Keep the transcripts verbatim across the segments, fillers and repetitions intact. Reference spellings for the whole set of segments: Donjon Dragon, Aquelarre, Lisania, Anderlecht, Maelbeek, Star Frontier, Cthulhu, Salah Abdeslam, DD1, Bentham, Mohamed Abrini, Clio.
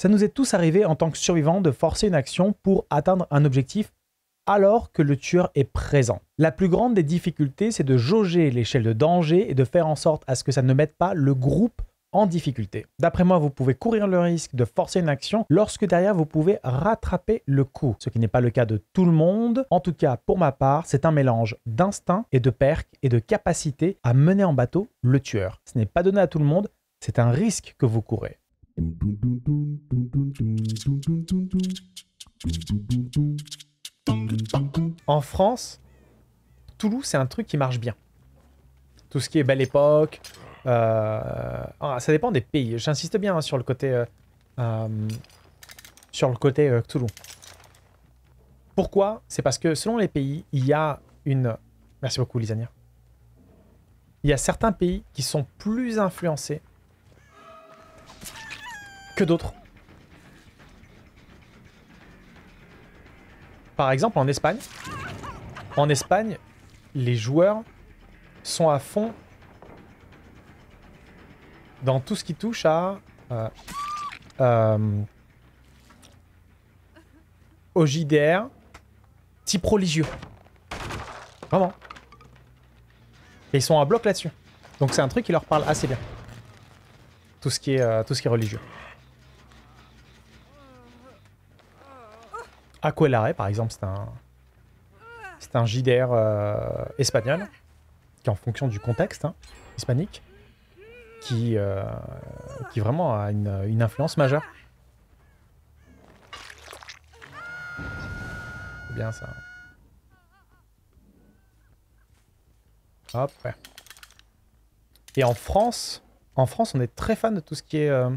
Ça nous est tous arrivé en tant que survivants de forcer une action pour atteindre un objectif alors que le tueur est présent. La plus grande des difficultés, c'est de jauger l'échelle de danger et de faire en sorte à ce que ça ne mette pas le groupe en difficulté. D'après moi, vous pouvez courir le risque de forcer une action lorsque derrière vous pouvez rattraper le coup, ce qui n'est pas le cas de tout le monde. En tout cas, pour ma part, c'est un mélange d'instinct et de perk et de capacité à mener en bateau le tueur. Ce n'est pas donné à tout le monde, c'est un risque que vous courez. En France, Toulouse, c'est un truc qui marche bien. Tout ce qui est Belle Époque, Euh, ça dépend des pays. J'insiste bien hein, sur le côté euh, euh, sur le côté euh, Cthulhu. Pourquoi? C'est parce que selon les pays, il y a une... Merci beaucoup, Lisania. Il y a certains pays qui sont plus influencés que d'autres. Par exemple, en Espagne. En Espagne, les joueurs sont à fond dans tout ce qui touche à euh, euh, au J D R, type religieux. Vraiment. Et ils sont à bloc là-dessus. Donc c'est un truc qui leur parle assez bien. Tout ce qui est, euh, tout ce qui est religieux. Aquelarre, par exemple, c'est un, c'est un J D R euh, espagnol, qui en fonction du contexte hein, hispanique. Qui, euh, qui vraiment a une, une influence majeure. C'est bien ça. Hop. Ouais. Et en France, en France, on est très fan de tout ce qui est euh,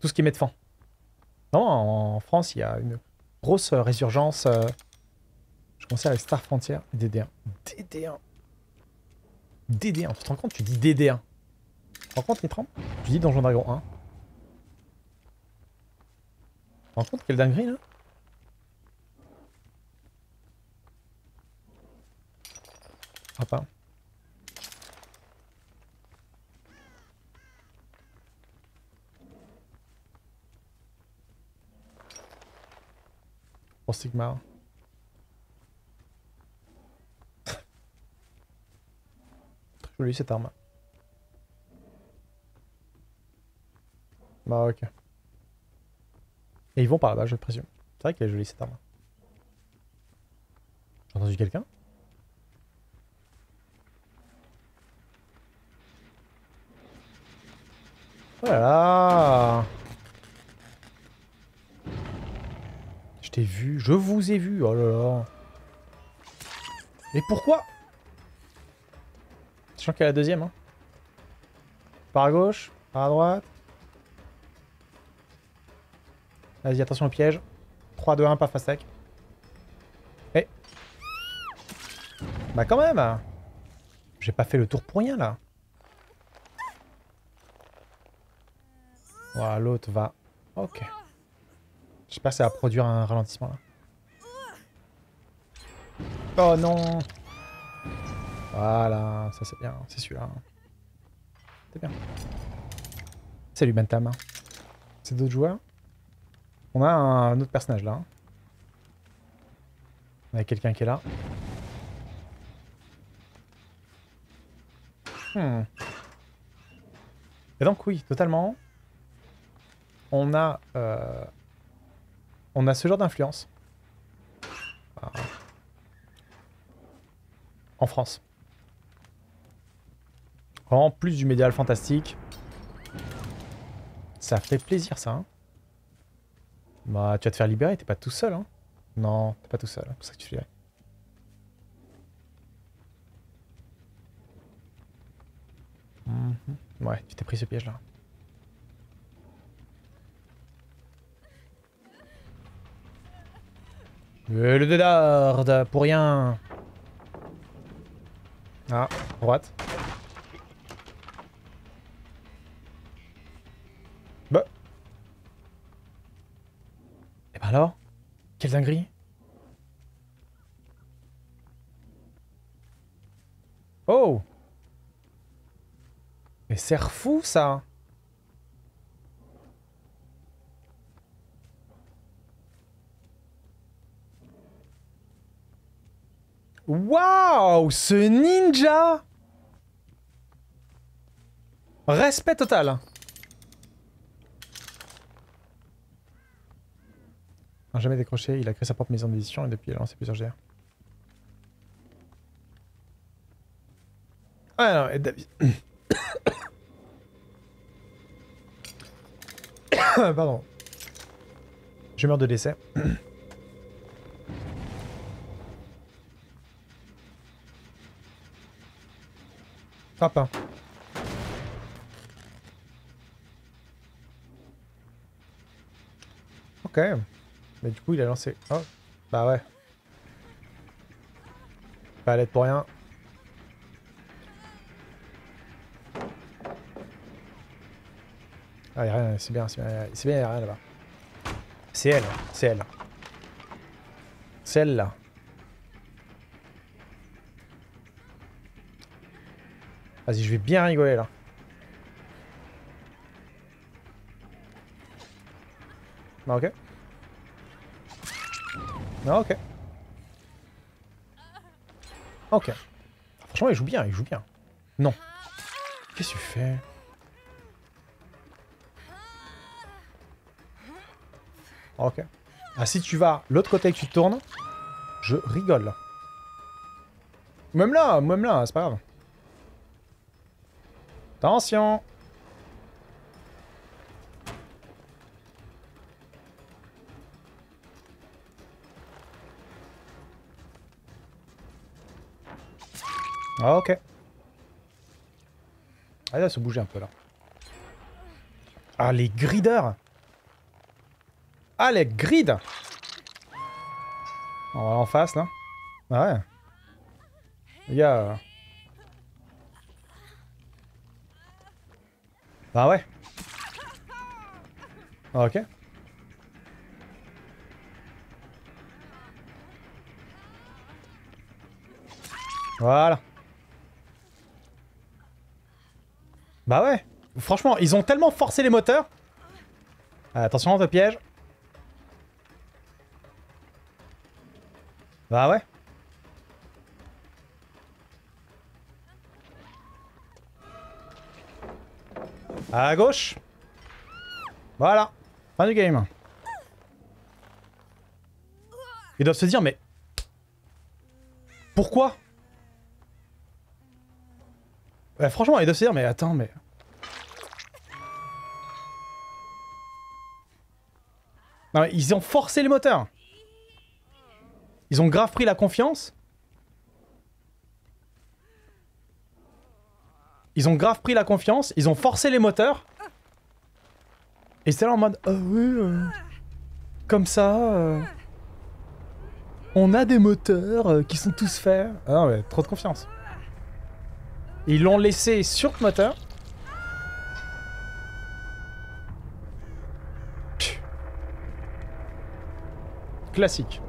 tout ce qui est médecin. Non, en France, il y a une grosse résurgence. Euh, je commençais avec Star Frontier, D D un, D D un, D D un. Tu te rends compte, tu dis D D un. Par contre, Nitram, je dis Donjon Dragon un. Par contre, quelle dinguerie là. Ah pas. Pour Sigma. Très jolie cette arme. Bah ok. Et ils vont par là-bas, je présume. C'est vrai qu'elle est jolie cette arme. J'ai entendu quelqu'un? Voilà. Je t'ai vu, je vous ai vu, oh là là. Mais pourquoi? Sachant qu'elle est la deuxième. Hein. Par à gauche, par à droite. Vas-y, attention au piège. trois, deux, un, paf, paf, sec. Eh. Bah quand même. J'ai pas fait le tour pour rien, là. Voilà, l'autre va... Ok. J'espère que ça va produire un ralentissement, là. Oh non. Voilà, ça c'est bien. C'est celui-là. C'est bien. Salut, Bentham. C'est d'autres joueurs? On a un autre personnage là. On a quelqu'un qui est là. Hmm. Et donc oui, totalement. On a, euh, on a ce genre d'influence. Ah. En France. En plus du médial fantastique. Ça fait plaisir ça. Hein. Bah, tu vas te faire libérer, t'es pas tout seul, hein. Non, t'es pas tout seul, c'est pour ça que tu fais. Mm-hmm. Ouais, tu t'es pris ce piège-là. Le dédarde, pour rien. Ah, droite. Bah. Alors, quelle dinguerie. Oh. Mais c'est fou ça. Waouh, ce ninja! Respect total. Non, jamais décroché, il a créé sa propre maison d'édition et depuis il a lancé plusieurs G R. Ah non, David. Pardon. Je meurs de décès. Papa. Ok. Mais du coup, il a lancé. Oh. Bah ouais. Pas à l'aide pour rien. Ah, y'a rien, c'est bien, c'est bien, c'est bien, y'a rien là-bas. C'est elle, c'est elle. Celle-là. Vas-y, je vais bien rigoler là. Ah, ok. Non, ok. Ok. Franchement, il joue bien, il joue bien. Non. Qu'est-ce que tu fais? Ok. Ah, si tu vas l'autre côté et que tu te tournes, je rigole. Même là, même là, c'est pas grave. Attention! Ah, ok. Ah, là, se bouger un peu, là. Ah, les grideurs! Ah, les grids! On va aller en face, là. Ah, ouais. Les gars... Euh... Bah ouais. Ah, ok. Voilà. Bah ouais. Franchement, ils ont tellement forcé les moteurs. Ah, attention, on te piège. Bah ouais. À gauche. Voilà. Fin du game. Ils doivent se dire, mais... Pourquoi? Ouais, franchement, ils doivent se dire, mais attends, mais... Non, mais ils ont forcé les moteurs. Ils ont grave pris la confiance. Ils ont grave pris la confiance. Ils ont forcé les moteurs. Et c'était là en mode... Ah oh oui... Euh, comme ça... Euh, on a des moteurs euh, qui sont tous faits. Ah non mais trop de confiance. Ils l'ont laissé sur le moteur. Classique.